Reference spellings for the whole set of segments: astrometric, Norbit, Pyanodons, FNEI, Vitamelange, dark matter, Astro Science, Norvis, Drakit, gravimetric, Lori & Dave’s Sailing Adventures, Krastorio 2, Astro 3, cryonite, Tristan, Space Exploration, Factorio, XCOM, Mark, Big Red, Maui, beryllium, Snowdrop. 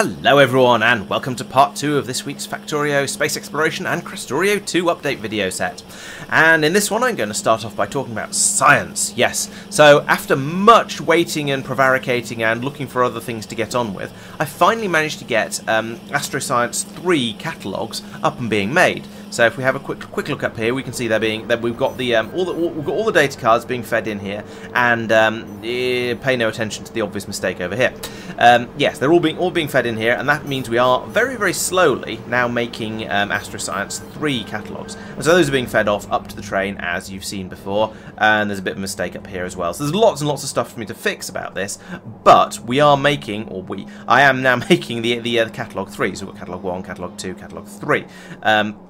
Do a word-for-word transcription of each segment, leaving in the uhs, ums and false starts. Hello everyone and welcome to part two of this week's Factorio, Space Exploration and Krastorio two update video set. And in this one I'm going to start off by talking about science, yes. So after much waiting and prevaricating and looking for other things to get on with, I finally managed to get um, Astro Science three catalogues up and being made. So if we have a quick quick look up here, we can see they're being that we've got the um, all the all, we've got all the data cards being fed in here, and um, eh, pay no attention to the obvious mistake over here. Um, yes, they're all being all being fed in here, and that means we are very very slowly now making um, Astro Science three catalogues. And so those are being fed off up to the train as you've seen before, and there's a bit of a mistake up here as well. So there's lots and lots of stuff for me to fix about this, but we are making or we I am now making the the, uh, the catalogue three. So we've got catalogue one, catalogue two, catalogue three. Um,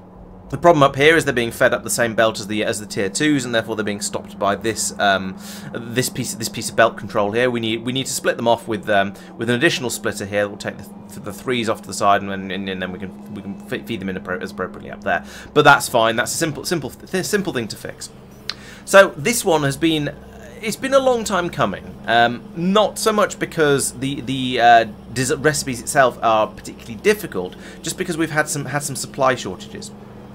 The problem up here is they're being fed up the same belt as the as the tier twos, and therefore they're being stopped by this um, this piece this piece of belt control here. We need we need to split them off with um, with an additional splitter here that will take the, the threes off to the side, and, and, and then we can we can feed them in as appropriately up there. But that's fine. That's a simple simple th simple thing to fix. So this one has been. It's been a long time coming, um, not so much because the the uh, recipes itself are particularly difficult, just because we've had some had some supply shortages.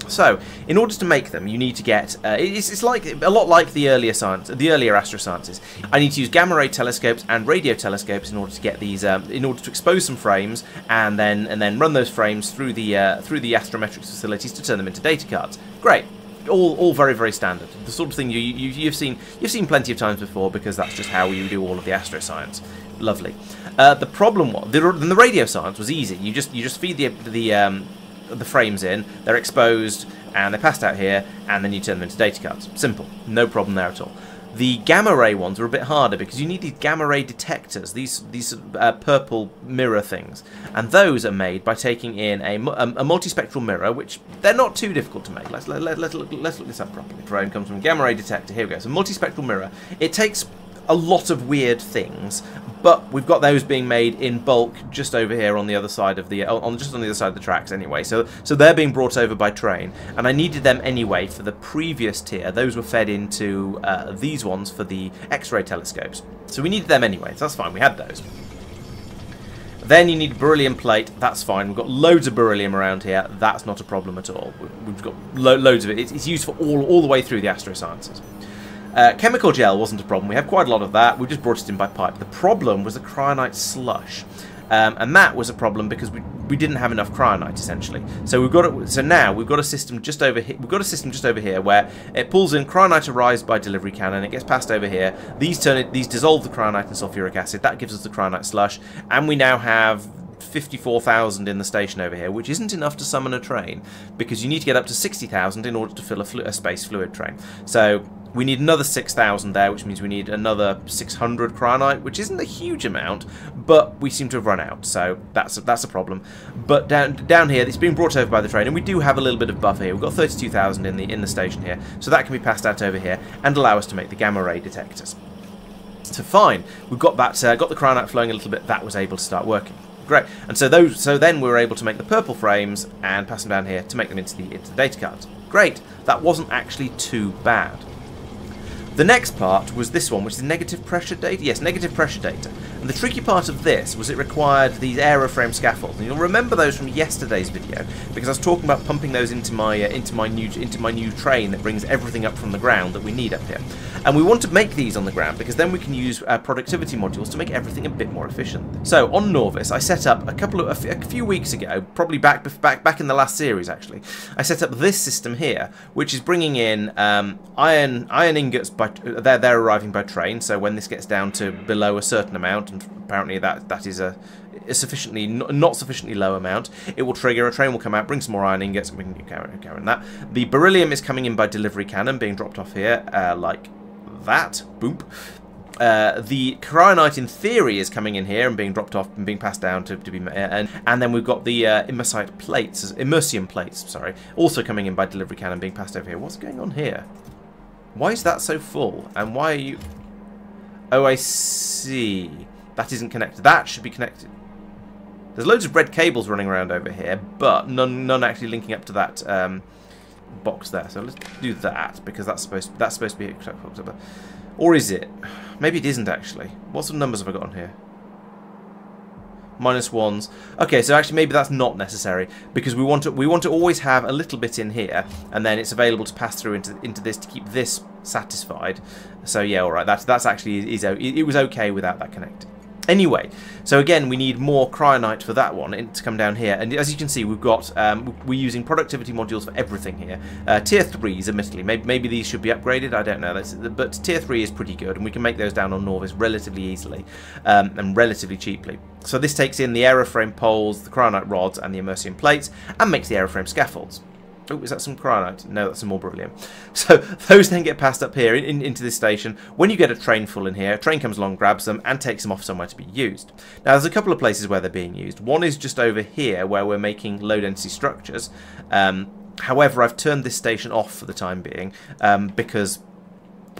So, in order to make them, you need to get. Uh, it's, it's like a lot like the earlier science, the earlier astro sciences. I need to use gamma ray telescopes and radio telescopes in order to get these, um, in order to expose some frames and then and then run those frames through the uh, through the astrometrics facilities to turn them into data cards. Great, all all very very standard. The sort of thing you, you you've seen you've seen plenty of times before because that's just how you do all of the astro science. Lovely. Uh, the problem was the, the radio science was easy. You just you just feed the the. Um, the frames in, they're exposed and they're passed out here, and then you turn them into data cards. Simple, no problem there at all. The gamma ray ones are a bit harder because you need these gamma ray detectors, these these uh, purple mirror things, and those are made by taking in a, a, a multispectral mirror, which they're not too difficult to make. Let's let, let, let's, look, let's look this up properly. Frame comes from gamma ray detector. Here we go. So multispectral mirror. It takes a lot of weird things, but we've got those being made in bulk just over here on the other side of the on just on the other side of the tracks anyway. So so they're being brought over by train, and I needed them anyway for the previous tier. Those were fed into uh, these ones for the X-ray telescopes. So we needed them anyway. So that's fine. We had those. Then you need beryllium plate. That's fine. We've got loads of beryllium around here. That's not a problem at all. We've got lo loads of it. It's, it's used for all all the way through the astro sciences. Uh, chemical gel wasn't a problem. We have quite a lot of that. We just brought it in by pipe. The problem was the cryonite slush, um, and that was a problem because we we didn't have enough cryonite essentially. So we've got it. So now we've got a system just over here. We've got a system just over here where it pulls in cryonite arrives by delivery cannon. It gets passed over here. These turn it. These dissolve the cryonite in sulfuric acid. That gives us the cryonite slush, and we now have fifty-four thousand in the station over here, which isn't enough to summon a train because you need to get up to sixty thousand in order to fill a, flu a space fluid train. So we need another six thousand there, which means we need another six hundred cryonite, which isn't a huge amount, but we seem to have run out, so that's a, that's a problem. But down down here, it's being brought over by the train, and we do have a little bit of buffer here. We've got thirty-two thousand in the in the station here, so that can be passed out over here and allow us to make the gamma ray detectors. So fine, we've got that uh, got the cryonite flowing a little bit. That was able to start working. Great, and so those so then we were able to make the purple frames and pass them down here to make them into the into the data cards. Great, that wasn't actually too bad. The next part was this one, which is negative pressure data. Yes, negative pressure data. And the tricky part of this was it required these aeroframe scaffolds. And you'll remember those from yesterday's video because I was talking about pumping those into my uh, into my new into my new train that brings everything up from the ground that we need up here. And we want to make these on the ground because then we can use our productivity modules to make everything a bit more efficient. So on Norvis, I set up a couple of a few weeks ago, probably back back back in the last series actually. I set up this system here, which is bringing in um, iron iron ingots by. They're, they're arriving by train, so when this gets down to below a certain amount, and apparently that that is a, a sufficiently not sufficiently low amount, it will trigger, a train will come out, bring some more iron ingots, and we can carry, carry on that. The beryllium is coming in by delivery cannon, being dropped off here, uh, like that, boop. Uh, the cryonite, in theory, is coming in here and being dropped off and being passed down to, to be, uh, and and then we've got the uh, immersite plates, immersium plates, sorry, also coming in by delivery cannon, being passed over here. What's going on here? Why is that so full? And why are you... Oh, I see. That isn't connected. That should be connected. There's loads of red cables running around over here, but none, none actually linking up to that um, box there. So let's do that, because that's supposed to, that's supposed to be... Or is it? Maybe it isn't, actually. What sort of numbers have I got on here? minus ones. Okay, so actually maybe that's not necessary, because we want to we want to always have a little bit in here, and then it's available to pass through into into this to keep this satisfied. So yeah, all right, that's that's actually is it was okay without that connected. Anyway, so again, we need more cryonite for that one to come down here. And as you can see, we've got, um, we're using productivity modules for everything here. Uh, tier threes, admittedly. Maybe, maybe these should be upgraded, I don't know. That's, but tier three is pretty good, and we can make those down on Norvis relatively easily um, and relatively cheaply. So this takes in the aeroframe poles, the cryonite rods, and the immersion plates, and makes the aeroframe scaffolds. Oh, is that some cryonite? No, that's some more beryllium. So those then get passed up here in, in, into this station. When you get a train full in here, a train comes along, grabs them, and takes them off somewhere to be used. Now, there's a couple of places where they're being used. One is just over here, where we're making low-density structures. Um, however, I've turned this station off for the time being, um, because...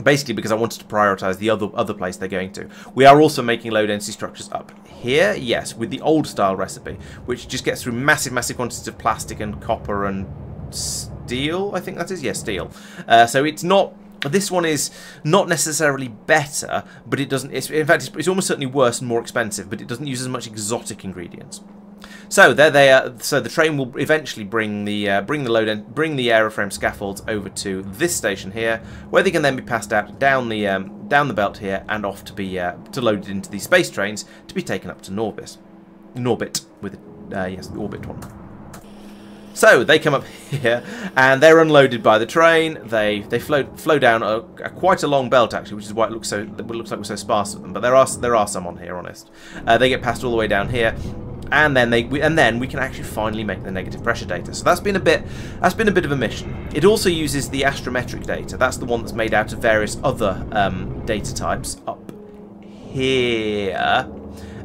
Basically because I wanted to prioritise the other other place they're going to. We are also making low-density structures up here, yes, with the old-style recipe, which just gets through massive, massive quantities of plastic and copper and... steel, I think that is, yeah, steel. Uh, so it's not. This one is not necessarily better, but it doesn't. It's, in fact, it's, it's almost certainly worse and more expensive. But it doesn't use as much exotic ingredients. So there they are. So the train will eventually bring the uh, bring the load and bring the aeroframe scaffolds over to this station here, where they can then be passed out down the um, down the belt here and off to be uh, to loaded into the space trains to be taken up to Norvis, Norbit with uh, yes, the orbit one. So they come up here, and they're unloaded by the train. They they flow flow down a, a quite a long belt actually, which is why it looks so it looks like we're so sparse with them. But there are there are some on here, honest. Uh, they get passed all the way down here, and then they we, and then we can actually finally make the negative pressure data. So that's been a bit that's been a bit of a mission. It also uses the astrometric data. That's the one that's made out of various other um, data types up here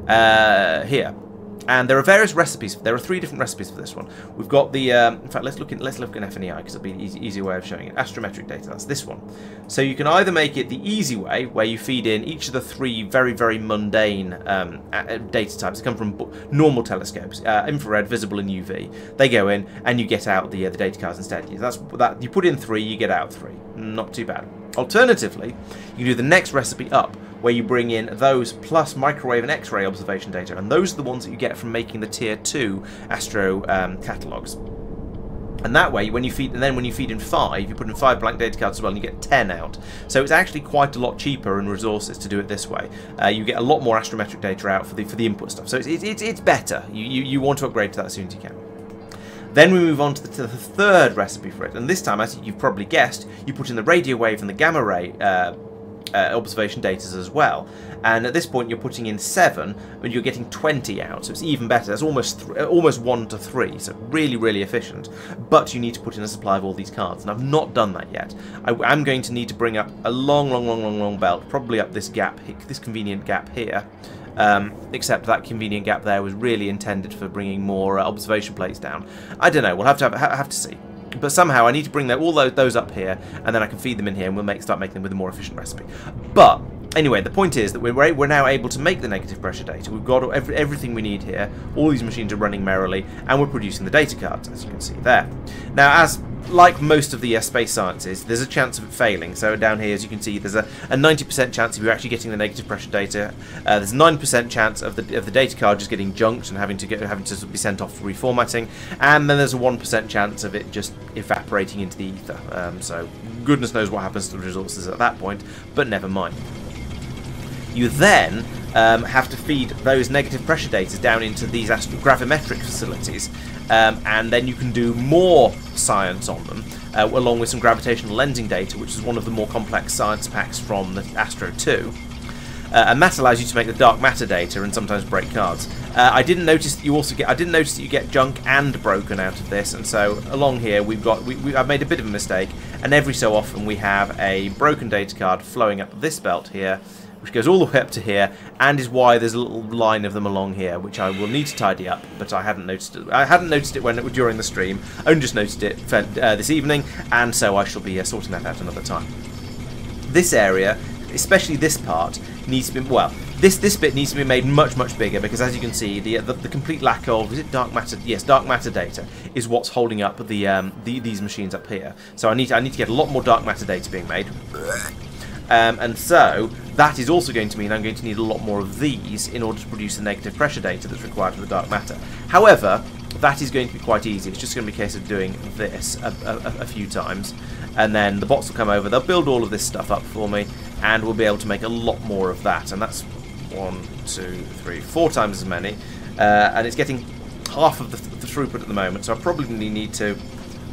uh, here. And there are various recipes. There are three different recipes for this one. We've got the. Um, in fact, let's look in. Let's look in F N E I because it'll be an easy, easy way of showing it. Astrometric data. That's this one. So you can either make it the easy way, where you feed in each of the three very, very mundane um, data types that come from b normal telescopes, uh, infrared, visible, and U V. They go in, and you get out the uh, the data cards instead. That's that. You put in three, you get out three. Not too bad. Alternatively, you can do the next recipe up, where you bring in those plus microwave and X-ray observation data, and those are the ones that you get from making the tier two astro um, catalogues. And that way, when you feed, and then when you feed in five, you put in five blank data cards as well, and you get ten out. So it's actually quite a lot cheaper in resources to do it this way. Uh, you get a lot more astrometric data out for the for the input stuff. So it's it's it's better. You you you want to upgrade to that as soon as you can. Then we move on to the, to the third recipe for it, and this time, as you've probably guessed, you put in the radio wave and the gamma ray uh, uh, observation data as well. And at this point, you're putting in seven, and you're getting twenty out, so it's even better. That's almost th almost one to three, so really, really efficient. But you need to put in a supply of all these cards, and I've not done that yet. I, I'm going to need to bring up a long, long, long, long, long belt, probably up this gap, this convenient gap here. Um, except that convenient gap there was really intended for bringing more uh, observation plates down. I don't know. We'll have to have, ha have to see. But somehow I need to bring that, all those, those up here, and then I can feed them in here, and we'll make, start making them with a more efficient recipe. But anyway, the point is that we're we're now able to make the negative pressure data. We've got every, everything we need here. All these machines are running merrily, and we're producing the data cards, as you can see there. Now, as like most of the uh, space sciences, there's a chance of it failing. So down here, as you can see, there's a ninety percent chance of you actually getting the negative pressure data. Uh, there's a nine percent chance of the of the data card just getting junked and having to get having to be sent off for reformatting, and then there's a one percent chance of it just evaporating into the ether. Um, so goodness knows what happens to the resources at that point, but never mind. You then um, have to feed those negative pressure data down into these gravimetric facilities, um, and then you can do more science on them, uh, along with some gravitational lensing data, which is one of the more complex science packs from the Astro two. Uh, and that allows you to make the dark matter data and sometimes break cards. Uh, I didn't notice that you also get. I didn't notice that you get junk and broken out of this. And so along here, we've got. We, we, I've made a bit of a mistake, and every so often we have a broken data card flowing up this belt here, which goes all the way up to here, and is why there's a little line of them along here, which I will need to tidy up. But I hadn't noticed it. I hadn't noticed it when it, during the stream. I only just noticed it for, uh, this evening, and so I shall be uh, sorting that out another time. This area, especially this part, needs to be well. This this bit needs to be made much much bigger, because as you can see, the the, the complete lack of is it dark matter? Yes, dark matter data is what's holding up the um the, these machines up here. So I need I need to get a lot more dark matter data being made. Um, and so That is also going to mean I'm going to need a lot more of these in order to produce the negative pressure data that's required for the dark matter. However, that is going to be quite easy. It's just going to be a case of doing this a, a, a few times, and then the bots will come over, they'll build all of this stuff up for me, and we'll be able to make a lot more of that. And that's one, two, three, four times as many, uh, and it's getting half of the, th the throughput at the moment, so I probably need to,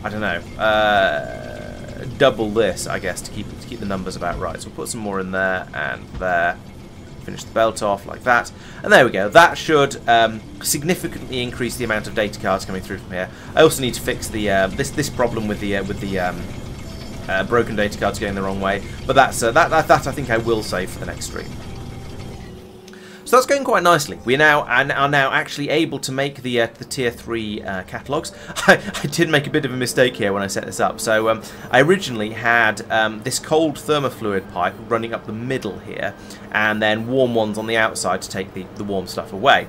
I don't know, uh, double this, I guess, to keep to keep the numbers about right. So we'll put some more in there and there. Finish the belt off like that, and there we go. That should um, significantly increase the amount of data cards coming through from here. I also need to fix the uh, this this problem with the uh, with the um, uh, broken data cards going the wrong way. But that's uh, that, that that I think I will save for the next stream. So that's going quite nicely. We now are now actually able to make the uh, the tier three uh, catalogs. I, I did make a bit of a mistake here when I set this up. So um, I originally had um, this cold thermofluid pipe running up the middle here, and then warm ones on the outside to take the, the warm stuff away.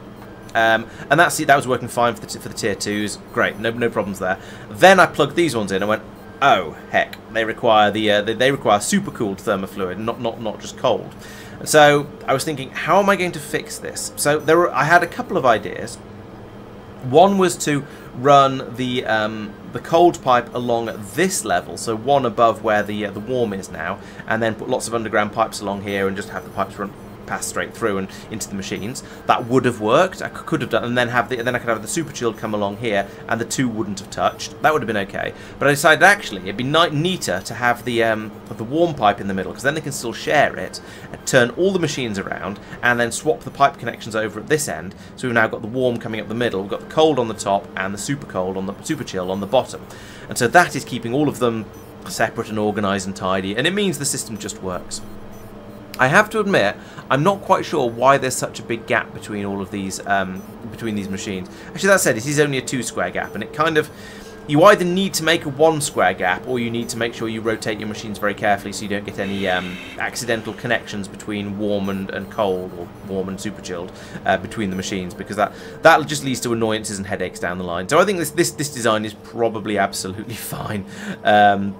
Um, and that's that was working fine for the for the tier twos. Great, no no problems there. Then I plugged these ones in and went, oh heck, they require the uh, they, they require super cooled thermofluid, not not not just cold. So I was thinking, how am I going to fix this? So there were, I had a couple of ideas. One was to run the um, the cold pipe along this level, so one above where the uh, the warm is now, and then put lots of underground pipes along here and just have the pipes run pass straight through and into the machines. That would have worked. I could have done, and then have the, and then I could have the super chilled come along here, and the two wouldn't have touched. That would have been okay. But I decided actually it'd be neater to have the um, the warm pipe in the middle, because then they can still share it, and turn all the machines around, and then swap the pipe connections over at this end. So we've now got the warm coming up the middle, we've got the cold on the top, and the super cold on the super chill on the bottom. And so that is keeping all of them separate and organised and tidy, and it means the system just works. I have to admit, I'm not quite sure why there's such a big gap between all of these um, between these machines. Actually, that said, it is only a two-square gap, and it kind of... You either need to make a one-square gap, or you need to make sure you rotate your machines very carefully so you don't get any um, accidental connections between warm and, and cold, or warm and super-chilled, uh, between the machines, because that that just leads to annoyances and headaches down the line. So I think this, this, this design is probably absolutely fine. Um,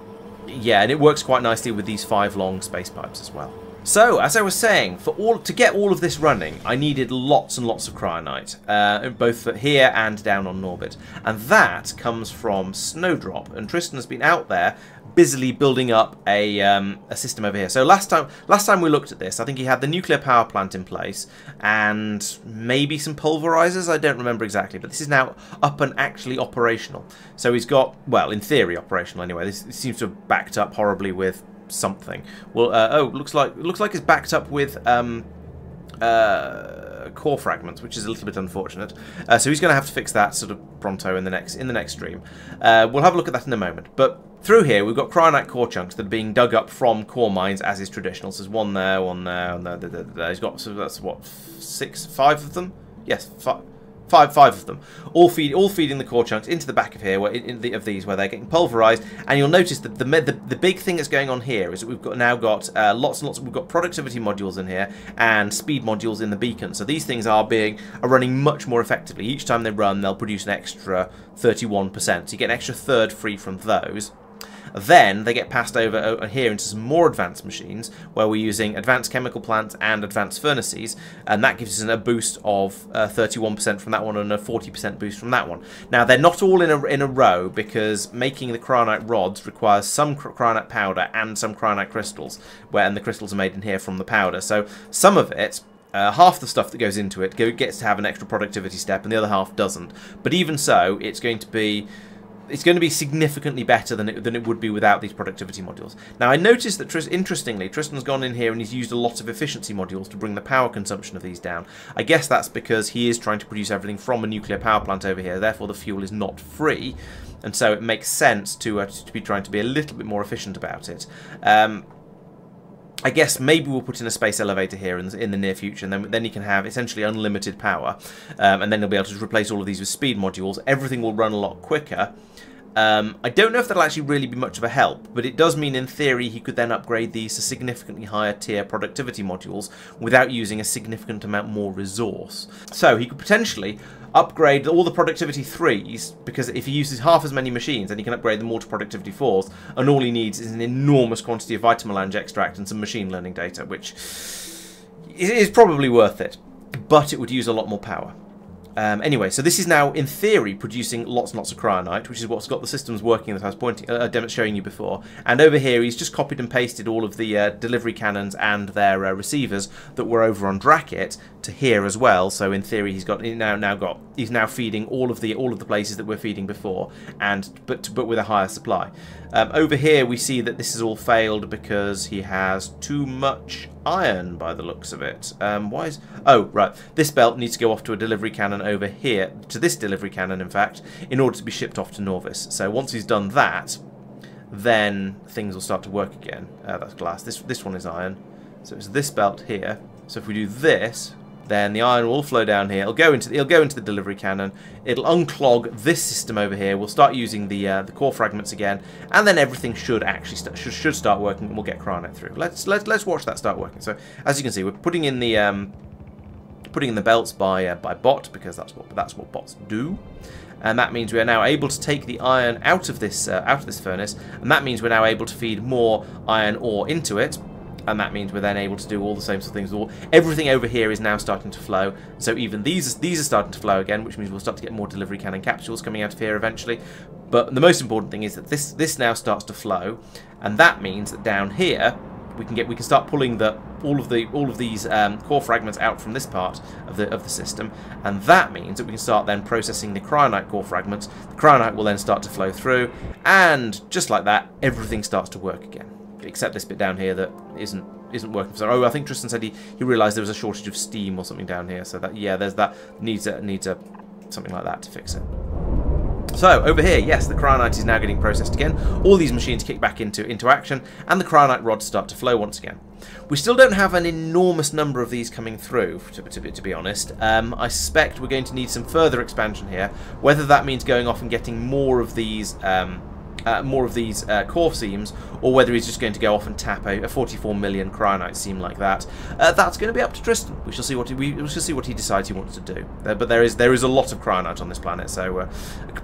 yeah, and it works quite nicely with these five long space pipes as well. So, as I was saying, for all to get all of this running, I needed lots and lots of cryonite, uh, both here and down on Norbit. And that comes from Snowdrop, and Tristan has been out there busily building up a, um, a system over here. So last time last time we looked at this, I think he had the nuclear power plant in place, and maybe some pulverizers, I don't remember exactly, but this is now up and actually operational. So he's got, well, in theory operational anyway. This, this seems to have backed up horribly with... something. Well, uh, oh, looks like looks like it's backed up with um, uh, core fragments, which is a little bit unfortunate. Uh, so he's going to have to fix that sort of pronto in the next in the next stream. Uh, we'll have a look at that in a moment. But through here, we've got cryonite core chunks that are being dug up from core mines, as is traditional. So there's one there, one there, and there, there, there, there. He's got so that's what six, five of them. Yes, five. Five, five of them, all feed, all feeding the core chunks into the back of here, where, in the, of these, where they're getting pulverized. And you'll notice that the, the the big thing that's going on here is that we've got now got uh, lots and lots. We've got productivity modules in here and speed modules in the beacon. So these things are being are running much more effectively. Each time they run, they'll produce an extra thirty-one percent. So you get an extra third free from those. Then they get passed over, over here into some more advanced machines, where we're using advanced chemical plants and advanced furnaces, and that gives us a boost of uh, thirty-one percent from that one and a forty percent boost from that one. Now they're not all in a, in a row, because making the cryonite rods requires some cryonite powder and some cryonite crystals, where and the crystals are made in here from the powder. So some of it, Uh, half the stuff that goes into it, gets to have an extra productivity step, and the other half doesn't. But even so, it's going to be... It's going to be significantly better than it, than it would be without these productivity modules. Now, I noticed that, Tris interestingly, Tristan's gone in here and he's used a lot of efficiency modules to bring the power consumption of these down. I guess that's because he is trying to produce everything from a nuclear power plant over here, therefore the fuel is not free, and so it makes sense to, uh, to be trying to be a little bit more efficient about it. Um, I guess maybe we'll put in a space elevator here in the, in the near future, and then, then you can have essentially unlimited power, um, and then you'll be able to replace all of these with speed modules. Everything will run a lot quicker, Um, I don't know if that'll actually really be much of a help, but it does mean in theory he could then upgrade these to significantly higher tier productivity modules without using a significant amount more resource. So he could potentially upgrade all the productivity threes, because if he uses half as many machines then he can upgrade them all to productivity fours, and all he needs is an enormous quantity of Vitamelange extract and some machine learning data, which is probably worth it, but it would use a lot more power. Um, anyway, so this is now, in theory, producing lots and lots of cryonite, which is what's got the systems working that I was pointing, uh, showing you before. And over here, he's just copied and pasted all of the uh, delivery cannons and their uh, receivers that were over on Drakit to here as well. So in theory, he's got he now now got he's now feeding all of the all of the places that we're feeding before, and but but with a higher supply. Um, over here, we see that this has all failed because he has too much iron by the looks of it. Um, why is... Oh, right. This belt needs to go off to a delivery cannon over here, to this delivery cannon, in fact, in order to be shipped off to Norvis. So once he's done that, then things will start to work again. Uh, that's glass. This, this one is iron. So it's this belt here. So if we do this, then the iron will flow down here. It'll go into the, it'll go into the delivery cannon. It'll unclog this system over here. We'll start using the uh, the core fragments again, and then everything should actually start, should should start working, and we'll get cryonite through. Let's let's let's watch that start working. So as you can see, we're putting in the um, putting in the belts by uh, by bot, because that's what that's what bots do, and that means we are now able to take the iron out of this uh, out of this furnace, and that means we're now able to feed more iron ore into it. And that means we're then able to do all the same sort of things. All everything over here is now starting to flow. So even these these are starting to flow again, which means we'll start to get more delivery cannon capsules coming out of here eventually. But the most important thing is that this this now starts to flow, and that means that down here we can get we can start pulling the all of the all of these um, core fragments out from this part of the of the system, and that means that we can start then processing the cryonite core fragments. The cryonite will then start to flow through, and just like that, everything starts to work again. Except this bit down here that isn't isn't working. So, oh, I think Tristan said he he realised there was a shortage of steam or something down here. So that, yeah, there's that needs a needs a something like that to fix it. So over here, yes, the cryonite is now getting processed again. All these machines kick back into into action, and the cryonite rods start to flow once again. We still don't have an enormous number of these coming through, to, to, to be honest. Um, I suspect we're going to need some further expansion here. Whether that means going off and getting more of these. Um, Uh, more of these uh, core seams, or whether he's just going to go off and tap a, a forty-four million cryonite seam like that. Uh, that's going to be up to Tristan. We shall see what he, we, we shall see what he decides he wants to do. Uh, but there is there is a lot of cryonite on this planet, so uh,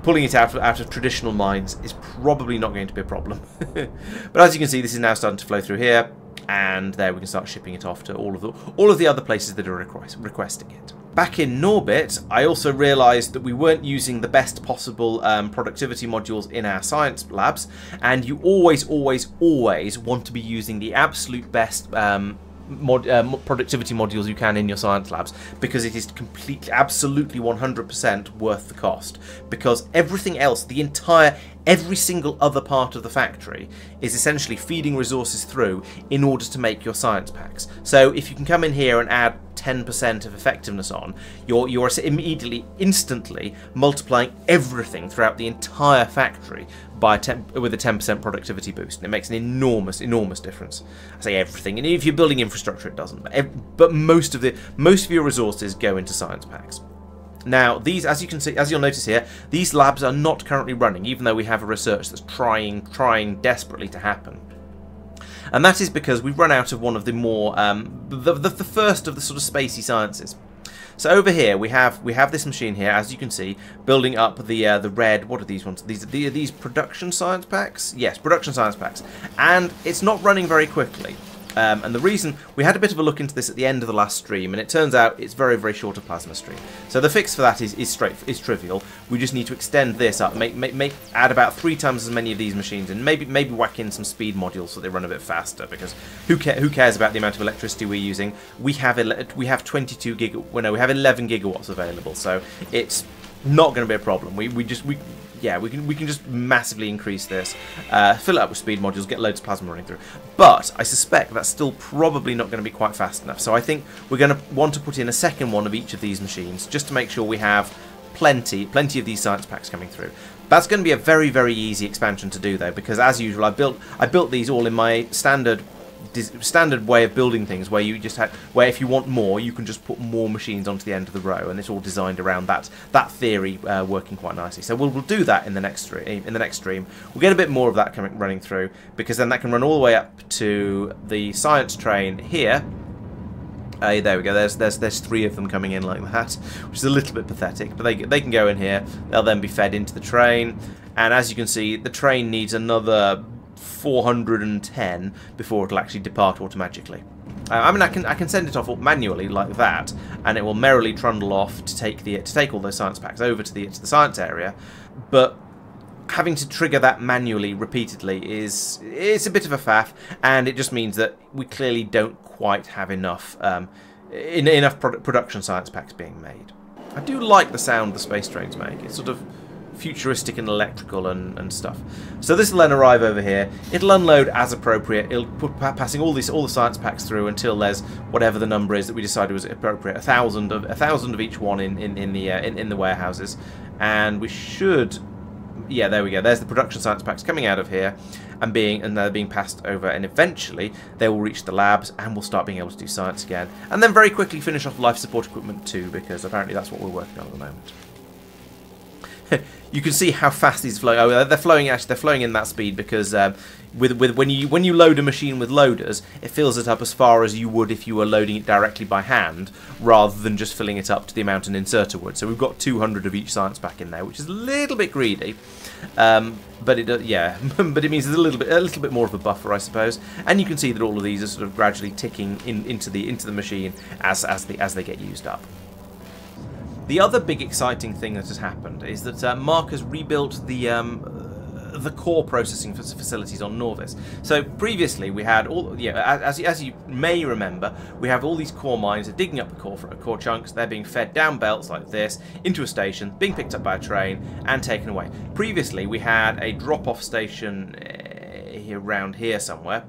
pulling it out out of traditional mines is probably not going to be a problem. But as you can see, this is now starting to flow through here, and there we can start shipping it off to all of the all of the other places that are request, requesting it. Back in Norbit, I also realised that we weren't using the best possible um, productivity modules in our science labs, and you always, always, always want to be using the absolute best um, mod, uh, productivity modules you can in your science labs, because it is completely, absolutely one hundred percent worth the cost. Because everything else, the entire... every single other part of the factory is essentially feeding resources through in order to make your science packs. So if you can come in here and add ten percent of effectiveness on, you're, you're immediately, instantly multiplying everything throughout the entire factory by with a ten percent productivity boost. And it makes an enormous, enormous difference. I say everything, and if you're building infrastructure, it doesn't. But, but most of the most of your resources go into science packs. Now, these, as you can see, as you'll notice here, these labs are not currently running, even though we have a research that's trying, trying desperately to happen. And that is because we've run out of one of the more, um, the, the, the first of the sort of spacey sciences. So over here we have we have this machine here, as you can see, building up the uh, the red. What are these ones? These are the, these production science packs. Yes, production science packs. And it's not running very quickly. Um, and the reason, we had a bit of a look into this at the end of the last stream, and it turns out it's very, very short of plasma stream. So the fix for that is, is straight, is trivial. We just need to extend this up, make, make, make, add about three times as many of these machines, and maybe, maybe whack in some speed modules so they run a bit faster. Because who, ca who cares about the amount of electricity we're using? We have we have twenty-two gig, well, no, we have eleven gigawatts available, so it's not going to be a problem. We we just we. Yeah, we can we can just massively increase this, uh, fill it up with speed modules, get loads of plasma running through. But I suspect that's still probably not going to be quite fast enough. So I think we're going to want to put in a second one of each of these machines just to make sure we have plenty, plenty of these science packs coming through. That's going to be a very, very easy expansion to do though, because as usual I built I built these all in my standard standard way of building things, where you just have, where if you want more, you can just put more machines onto the end of the row, and it's all designed around that that theory uh, working quite nicely. So we'll we'll do that in the next stream. In the next stream, we'll get a bit more of that coming running through, because then that can run all the way up to the science train here. Uh, there we go. There's there's there's three of them coming in like that, which is a little bit pathetic. But they they can go in here. They'll then be fed into the train, and as you can see, the train needs another four hundred and ten before it'll actually depart automatically. Uh, I mean, I can I can send it off manually like that, and it will merrily trundle off to take the to take all those science packs over to the to the science area, but having to trigger that manually repeatedly is it's a bit of a faff, and it just means that we clearly don't quite have enough um, in, enough product production science packs being made. I do like the sound the space trains make. It's sort of futuristic and electrical and, and stuff. So this will then arrive over here. It'll unload as appropriate. It'll put passing all these all the science packs through until there's whatever the number is that we decided was appropriate. A thousand of a thousand of each one in in in the uh, in, in the warehouses, and we should. Yeah, there we go. There's the production science packs coming out of here, and being and they're being passed over, and eventually they will reach the labs, and we'll start being able to do science again, and then very quickly finish off life support equipment too, because apparently that's what we're working on at the moment. You can see how fast these flow. Oh, they're flowing actually. They're flowing in that speed because um, with with when you when you load a machine with loaders, it fills it up as far as you would if you were loading it directly by hand, rather than just filling it up to the amount an inserter would. So we've got two hundred of each science pack in there, which is a little bit greedy, um, but it uh, yeah, but it means there's a little bit a little bit more of a buffer, I suppose. And you can see that all of these are sort of gradually ticking in, into the into the machine as as the as they get used up. The other big exciting thing that has happened is that uh, Mark has rebuilt the um, uh, the core processing facilities on Norvis. So previously we had all, yeah, as, as you may remember, we have all these core mines that are digging up the core, core chunks. They're being fed down belts like this into a station, being picked up by a train and taken away. Previously we had a drop-off station uh, here, around here somewhere.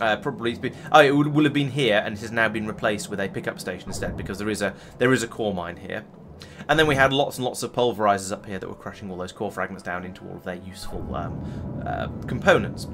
Uh, probably oh, it would, will have been here, and it has now been replaced with a pickup station instead, because there is a there is a core mine here. And then we had lots and lots of pulverizers up here that were crushing all those core fragments down into all of their useful um, uh, components.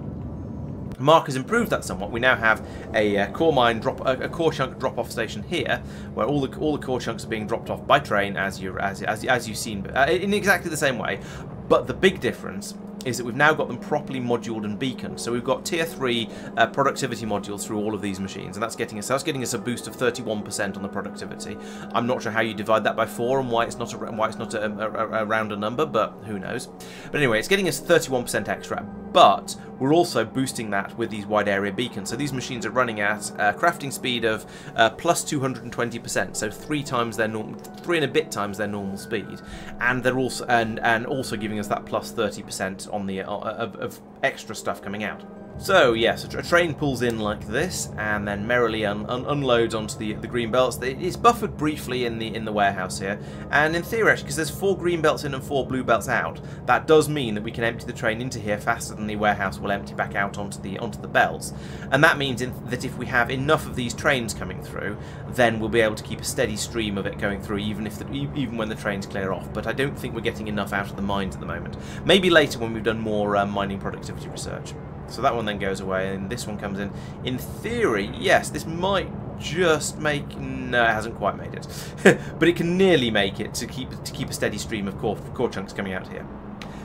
Mark has improved that somewhat. We now have a uh, core mine drop, a, a core chunk drop-off station here, where all the all the core chunks are being dropped off by train, as you as as as you've seen, uh, in exactly the same way. But the big difference is that we've now got them properly moduled and beaconed. So we've got tier three uh, productivity modules through all of these machines, and that's getting us that's getting us a boost of thirty-one percent on the productivity. I'm not sure how you divide that by four and why it's not a, why it's not a, a, a rounder number, but who knows. But anyway, it's getting us thirty-one percent extra, but we're also boosting that with these wide area beacons. So these machines are running at a crafting speed of uh, plus two hundred and twenty percent, so three times their normal, three and a bit times their normal speed, and they're also and and also giving us that plus thirty percent on the uh, of, of extra stuff coming out. So yes, a, tra a train pulls in like this, and then merrily un un unloads onto the the green belts. It's buffered briefly in the in the warehouse here, and in theory, because there's four green belts in and four blue belts out, that does mean that we can empty the train into here faster than the warehouse will empty back out onto the onto the belts. And that means in that if we have enough of these trains coming through, then we'll be able to keep a steady stream of it going through, even if the, even when the trains clear off. But I don't think we're getting enough out of the mines at the moment. Maybe later when we've done more uh, mining productivity research. So that one then goes away, and this one comes in. In theory, yes, this might just make... No, it hasn't quite made it. But it can nearly make it to keep to keep a steady stream of core, core chunks coming out here.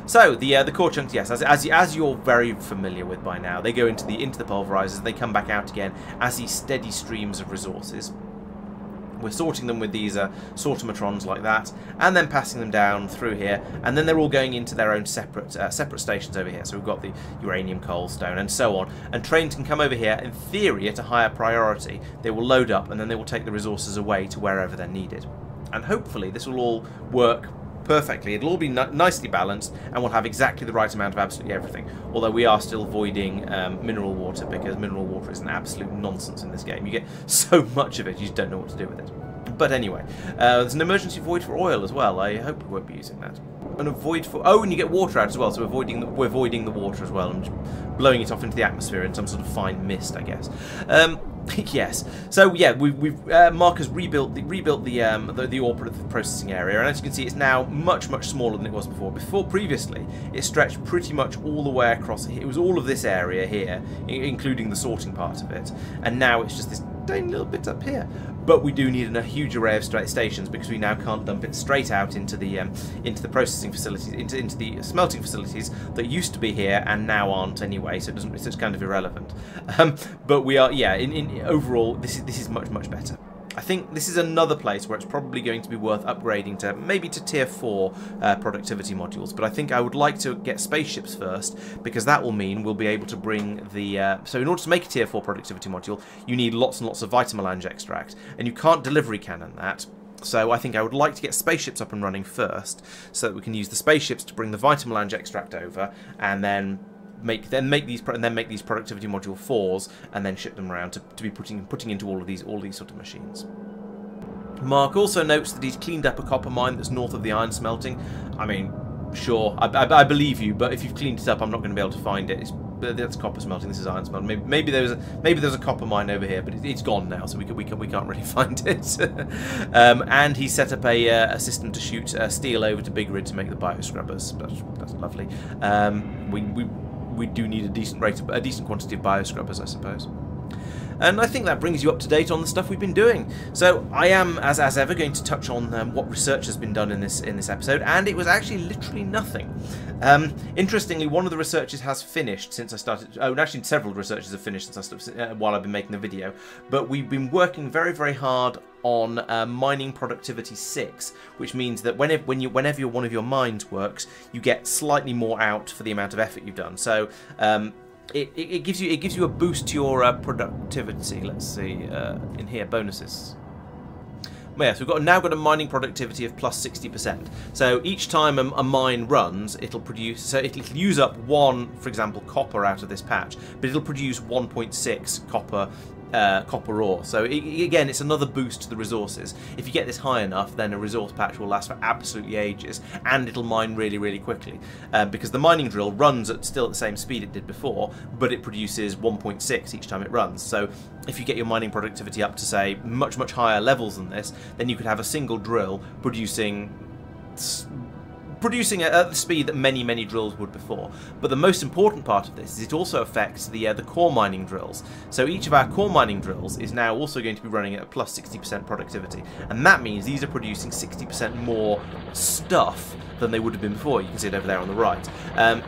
So the uh, the core chunks, yes, as, as as you're very familiar with by now, they go into the into the pulverizers, and they come back out again as these steady streams of resources. We're sorting them with these uh, sortimatrons like that, and then passing them down through here, and then they're all going into their own separate uh, separate stations over here. So we've got the uranium, coal, stone, and so on. And trains can come over here, in theory, at a higher priority. They will load up, and then they will take the resources away to wherever they're needed. And hopefully this will all work perfectly. It'll all be ni nicely balanced, and we'll have exactly the right amount of absolutely everything. Although we are still voiding um, mineral water, because mineral water is an absolute nonsense in this game. You get so much of it, you just don't know what to do with it. But anyway, uh, there's an emergency void for oil as well. I hope we won't be using that. And a void for oh, and you get water out as well. So we're voiding the, we're voiding the water as well, and blowing it off into the atmosphere in some sort of fine mist, I guess. Um, Yes. So yeah, we, we've uh, Mark has rebuilt the rebuilt the um the, the ore processing area, and as you can see, it's now much much smaller than it was before. Before previously, it stretched pretty much all the way across. It was all of this area here, including the sorting part of it, and now it's just this tiny little bit up here. But we do need a huge array of stations because we now can't dump it straight out into the um, into the processing facilities, into into the smelting facilities that used to be here and now aren't anyway. So it doesn't. It's just kind of irrelevant. Um, but we are, yeah. In, in overall, this is this is much much better. I think this is another place where it's probably going to be worth upgrading to maybe to tier four uh, productivity modules, but I think I would like to get spaceships first, because that will mean we'll be able to bring the... Uh, so in order to make a tier four productivity module, you need lots and lots of Vitamelange extract, and you can't delivery cannon that, so I think I would like to get spaceships up and running first, so that we can use the spaceships to bring the Vitamelange extract over, and then... Make then make these and then make these productivity module fours and then ship them around to, to be putting putting into all of these all these sort of machines. Mark also notes that he's cleaned up a copper mine that's north of the iron smelting. I mean, sure, I, I, I believe you, but if you've cleaned it up, I'm not going to be able to find it. It's, that's copper smelting. This is iron smelting. Maybe, maybe there's a maybe there's a copper mine over here, but it, it's gone now, so we can, we can, we can't really find it. um, and he set up a, uh, a system to shoot uh, steel over to Big Red to make the bio scrubbers. That's, that's lovely. Um, we. we We do need a decent rate, of, a decent quantity of bioscrubbers, I suppose. And I think that brings you up to date on the stuff we've been doing. So I am, as as ever, going to touch on um, what research has been done in this in this episode, and it was actually literally nothing. Um, interestingly, one of the researches has finished since I started. Oh, actually, several researches have finished since I, uh, while I've been making the video. But we've been working very, very hard on uh, mining productivity six, which means that whenever when you whenever your, one of your mines works, you get slightly more out for the amount of effort you've done. So. Um, It, it, it gives you it gives you a boost to your uh, productivity. Let's see uh, in here bonuses. Well, yes, we've got now got a mining productivity of plus sixty percent. So each time a, a mine runs, it'll produce. So it'll use up one, for example, copper out of this patch, but it'll produce one point six copper. Uh, copper ore. So it, again, it's another boost to the resources. If you get this high enough, then a resource patch will last for absolutely ages, and it'll mine really, really quickly uh, because the mining drill runs at still at the same speed it did before, but it produces one point six each time it runs. So if you get your mining productivity up to say much, much higher levels than this, then you could have a single drill producing. producing at the speed that many, many drills would before. But the most important part of this is it also affects the uh, the core mining drills. So each of our core mining drills is now also going to be running at a plus sixty percent productivity. And that means these are producing sixty percent more stuff than they would have been before. You can see it over there on the right. Um,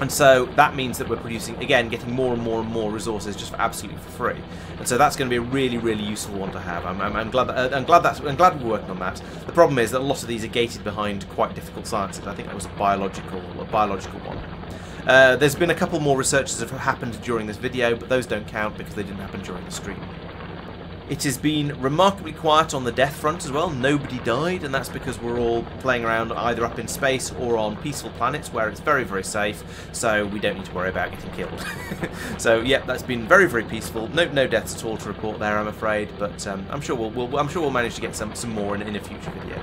And so that means that we're producing, again, getting more and more and more resources just for absolutely for free. And so that's going to be a really, really useful one to have. I'm, I'm, I'm glad that, I'm glad that's, I'm glad we're working on that. The problem is that a lot of these are gated behind quite difficult sciences. I think that was a biological, a biological one. Uh, there's been a couple more researches that have happened during this video, but those don't count because they didn't happen during the stream. It has been remarkably quiet on the death front as well. Nobody died, and that's because we're all playing around either up in space or on peaceful planets where it's very, very safe, so we don't need to worry about getting killed. So, yeah, that's been very, very peaceful. No, no deaths at all to report there, I'm afraid, but um, I'm sure we'll, we'll, I'm sure we'll manage to get some, some more in, in a future video.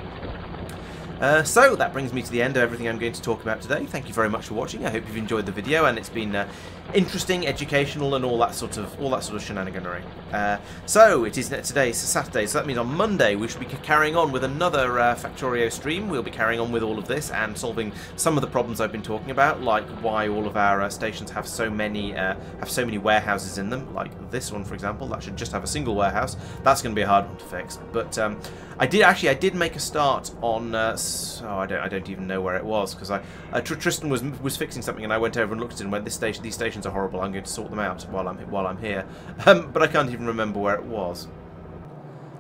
Uh, so, that brings me to the end of everything I'm going to talk about today. Thank you very much for watching. I hope you've enjoyed the video, and it's been uh, interesting, educational, and all that sort of all that sort of shenaniganery. Uh, so, it is today, so Saturday, so that means on Monday we should be carrying on with another uh, Factorio stream. We'll be carrying on with all of this and solving some of the problems I've been talking about, like why all of our uh, stations have so many uh, have so many warehouses in them, like this one, for example. That should just have a single warehouse. That's going to be a hard one to fix. But um, I did actually I did make a start on. Uh, So I don't, I don't even know where it was because I, uh, Tristan was was fixing something and I went over and looked at it and went, this station, these stations are horrible. I'm going to sort them out while I'm while I'm here, um, but I can't even remember where it was.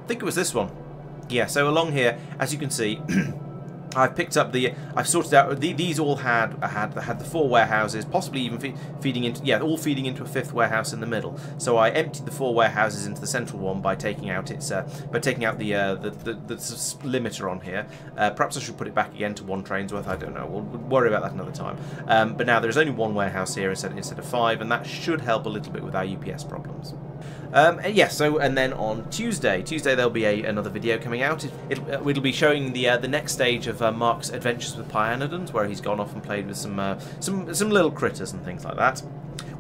I think it was this one. Yeah. So along here, as you can see. I've picked up the. I've sorted out the, these. All had had had the four warehouses, possibly even fe feeding into. Yeah, all feeding into a fifth warehouse in the middle. So I emptied the four warehouses into the central one by taking out its. Uh, by taking out the, uh, the, the the limiter on here. Uh, perhaps I should put it back again to one train's worth. I don't know. We'll, we'll worry about that another time. Um, but now there is only one warehouse here instead instead of five, and that should help a little bit with our U P S problems. Um, and yeah, so and then on Tuesday, Tuesday there'll be a, another video coming out. It, it'll, it'll be showing the uh, the next stage of uh, Mark's adventures with Pyanodons, where he's gone off and played with some uh, some some little critters and things like that.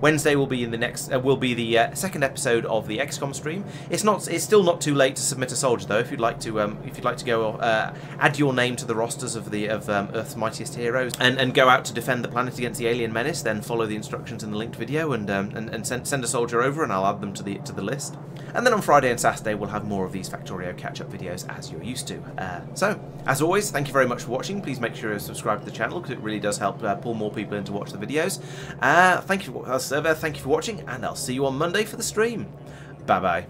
Wednesday will be in the next uh, will be the uh, second episode of the X COM stream. It's not it's still not too late to submit a soldier though. If you'd like to um, if you'd like to go uh, add your name to the rosters of the of um, Earth's mightiest heroes and and go out to defend the planet against the alien menace, then follow the instructions in the linked video and um, and, and send send a soldier over, and I'll add them to the to the list. And then on Friday and Saturday we'll have more of these Factorio catch-up videos as you're used to. Uh, so as always, thank you very much for watching. Please make sure you subscribe to the channel because it really does help uh, pull more people in to watch the videos. Uh, thank you for uh, Server, thank you for watching, and I'll see you on Monday for the stream. Bye bye.